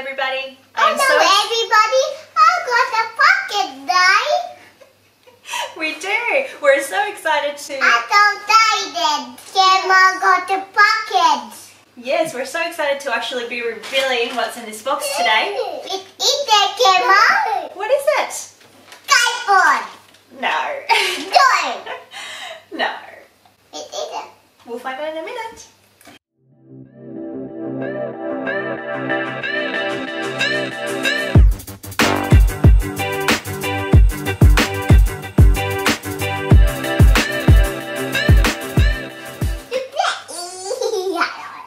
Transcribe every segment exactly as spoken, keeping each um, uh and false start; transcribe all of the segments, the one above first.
everybody. I'm Hello so everybody, I've got a pocket knife. We do. We're so excited to... I'm so excited. Grandma got the pockets. Yes, we're so excited to actually be revealing what's in this box today. It is that, Grandma. What is it? Skateboard. No. No. No. It is it. We'll find out in a minute.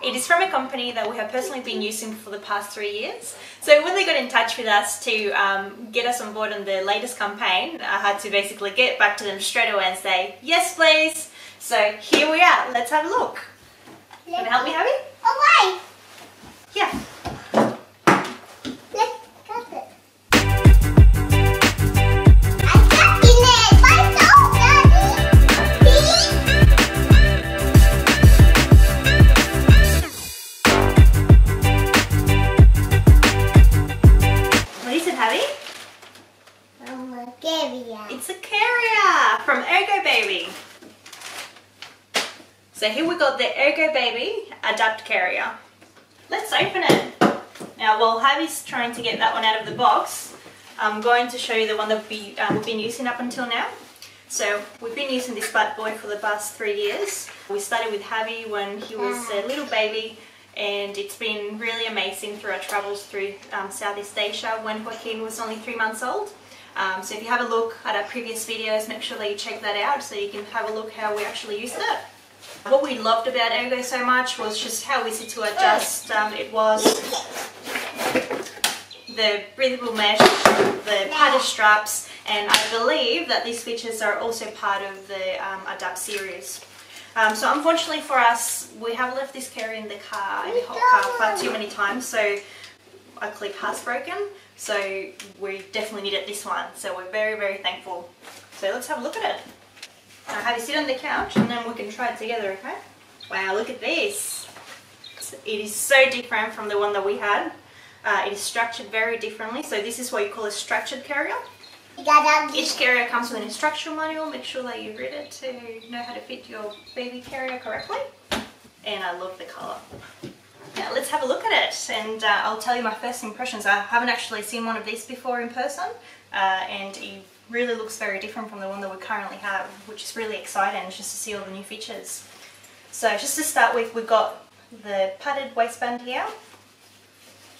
It is from a company that we have personally been using for the past three years. So when they got in touch with us to um, get us on board on the latest campaign, I had to basically get back to them straight away and say, yes please. So here we are, let's have a look. Let Can you help me, Abby? Away! Yeah. It's a carrier from Ergobaby. So here we got the Ergobaby Adapt Carrier. Let's open it. Now while Javi's trying to get that one out of the box, I'm going to show you the one that we, um, we've been using up until now. So we've been using this bad boy for the past three years. We started with Javi when he was a little baby, and it's been really amazing through our travels through um, Southeast Asia when Joaquin was only three months old. Um, so if you have a look at our previous videos, make sure that you check that out so you can have a look how we actually used it. What we loved about Ergo so much was just how easy to adjust um, it was. The breathable mesh, the padded straps, and I believe that these features are also part of the um, Adapt series. Um, so unfortunately for us, we have left this carrier in the car, in the hot car, far too many times. So our clip has broken, so we definitely needed this one, so we're very very thankful. So let's have a look at it. Now have you sit on the couch and then we can try it together, okay? Wow, look at this. It is so different from the one that we had. Uh, it is structured very differently, so this is what you call a structured carrier. Each carrier comes with an instruction manual. Make sure that you read it to know how to fit your baby carrier correctly. And I love the colour. Now let's have a look at it, and uh, I'll tell you my first impressions. I haven't actually seen one of these before in person, uh, and it really looks very different from the one that we currently have, which is really exciting just to see all the new features. So just to start with, we've got the padded waistband here,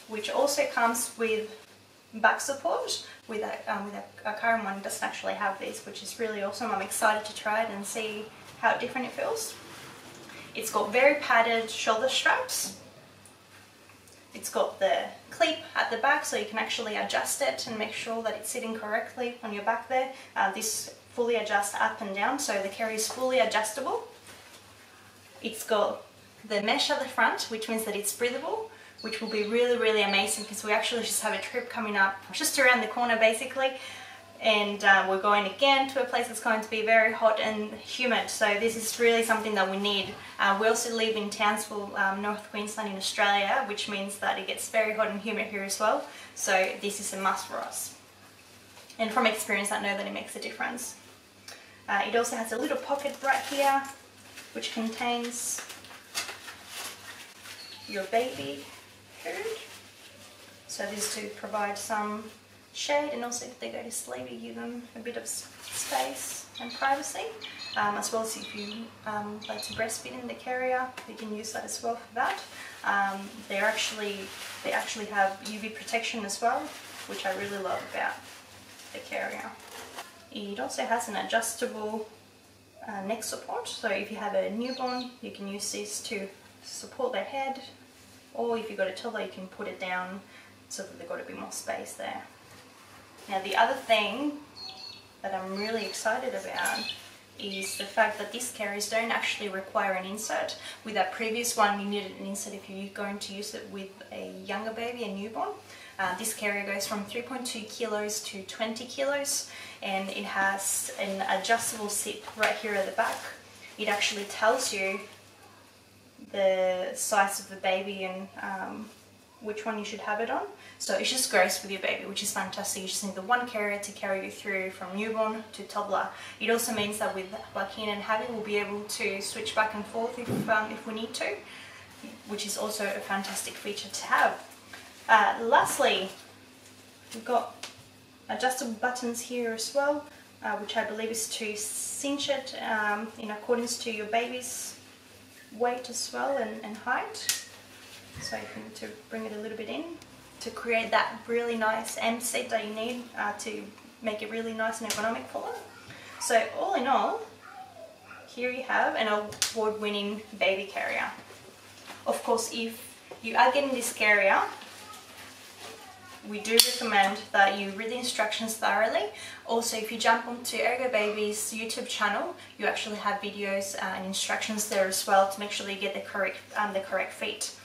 which also comes with back support. With a, um, with a, our current one doesn't actually have this, which is really awesome. I'm excited to try it and see how different it feels. It's got very padded shoulder straps. It's got the clip at the back, so you can actually adjust it and make sure that it's sitting correctly on your back there. Uh, this fully adjusts up and down, so the carrier is fully adjustable. It's got the mesh at the front, which means that it's breathable, which will be really, really amazing because we actually just have a trip coming up just around the corner basically. And um, we're going again to a place that's going to be very hot and humid, so this is really something that we need. Uh, we also live in Townsville, um, North Queensland in Australia, which means that it gets very hot and humid here as well, so this is a must for us. And from experience I know that it makes a difference. Uh, it also has a little pocket right here which contains your baby food, so this is to provide some shade, and also if they go to sleep you give them a bit of space and privacy, um, as well as if you um, like to breastfeed in the carrier you can use that as well for that. Um, they actually they actually have U V protection as well, which I really love about the carrier. It also has an adjustable uh, neck support, so if you have a newborn you can use this to support their head, or if you've got a toddler you can put it down so that they've got a bit more space there. Now the other thing that I'm really excited about is the fact that these carriers don't actually require an insert. With our previous one you needed an insert if you're going to use it with a younger baby, a newborn. Uh, this carrier goes from three point two kilos to twenty kilos, and it has an adjustable zip right here at the back. It actually tells you the size of the baby and um, which one you should have it on. So it's just graced with your baby, which is fantastic. You just need the one carrier to carry you through from newborn to toddler. It also means that with Joaquin and Javi, we'll be able to switch back and forth if, um, if we need to, which is also a fantastic feature to have. Uh, lastly, we've got adjustable buttons here as well, uh, which I believe is to cinch it um, in accordance to your baby's weight as well and, and height. So you can to bring it a little bit in to create that really nice M seat that you need uh, to make it really nice and ergonomic for them. So all in all, here you have an award-winning baby carrier. Of course, if you are getting this carrier, we do recommend that you read the instructions thoroughly. Also, if you jump onto Ergobaby's YouTube channel, you actually have videos and instructions there as well to make sure that you get the correct um, the correct fit.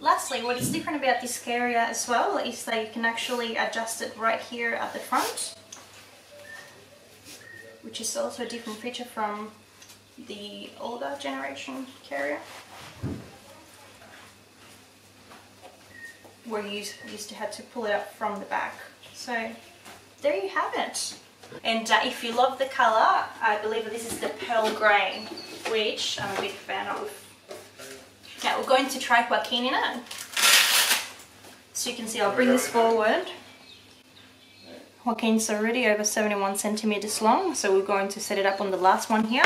Lastly, what is different about this carrier as well is that you can actually adjust it right here at the front, which is also a different feature from the older generation carrier, where you used to have to pull it up from the back. So there you have it. And uh, if you love the colour, I believe this is the pearl grey, which I'm a big fan of. Now we're going to try Joaquin in it. So you can see I'll bring this forward. Joaquin's already over seventy-one centimeters long, so we're going to set it up on the last one here.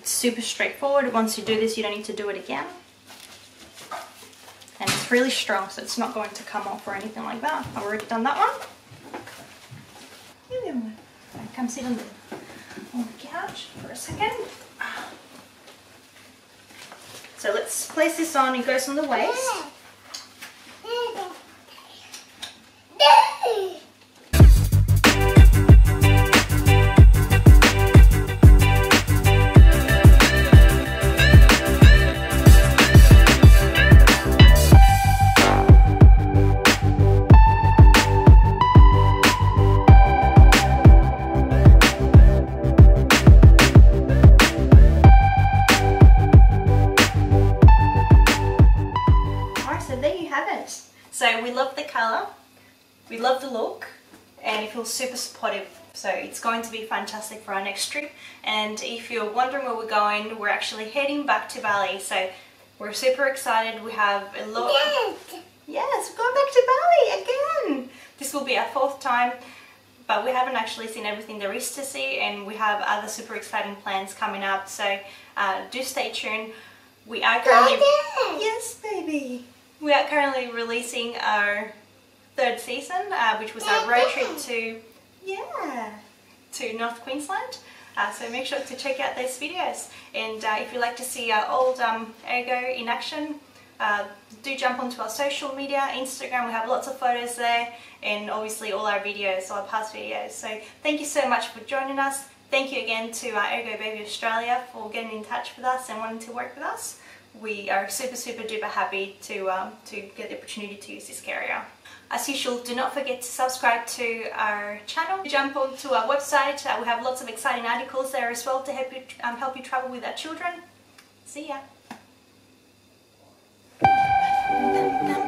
It's super straightforward. Once you do this, you don't need to do it again. And it's really strong, so it's not going to come off or anything like that. I've already done that one. Come sit on the, on the couch for a second. So let's place this on, it goes on the waist. So we love the colour, we love the look, and it feels super supportive, so it's going to be fantastic for our next trip. And if you're wondering where we're going, we're actually heading back to Bali, so we're super excited. We have a lot of... Yes, we're going back to Bali again! This will be our fourth time, but we haven't actually seen everything there is to see, and we have other super exciting plans coming up, so uh, do stay tuned. We are currently... Yes, baby! We are currently releasing our third season, uh, which was our road trip to, yeah, to North Queensland. Uh, so make sure to check out those videos. And uh, if you'd like to see our old um, Ergo in action, uh, do jump onto our social media, Instagram. We have lots of photos there, and obviously all our videos, our past videos. So thank you so much for joining us. Thank you again to our Ergobaby Australia for getting in touch with us and wanting to work with us. We are super super duper happy to, um, to get the opportunity to use this carrier. As usual, do not forget to subscribe to our channel. Jump onto our website, uh, we have lots of exciting articles there as well to help you, um, help you travel with our children. See ya!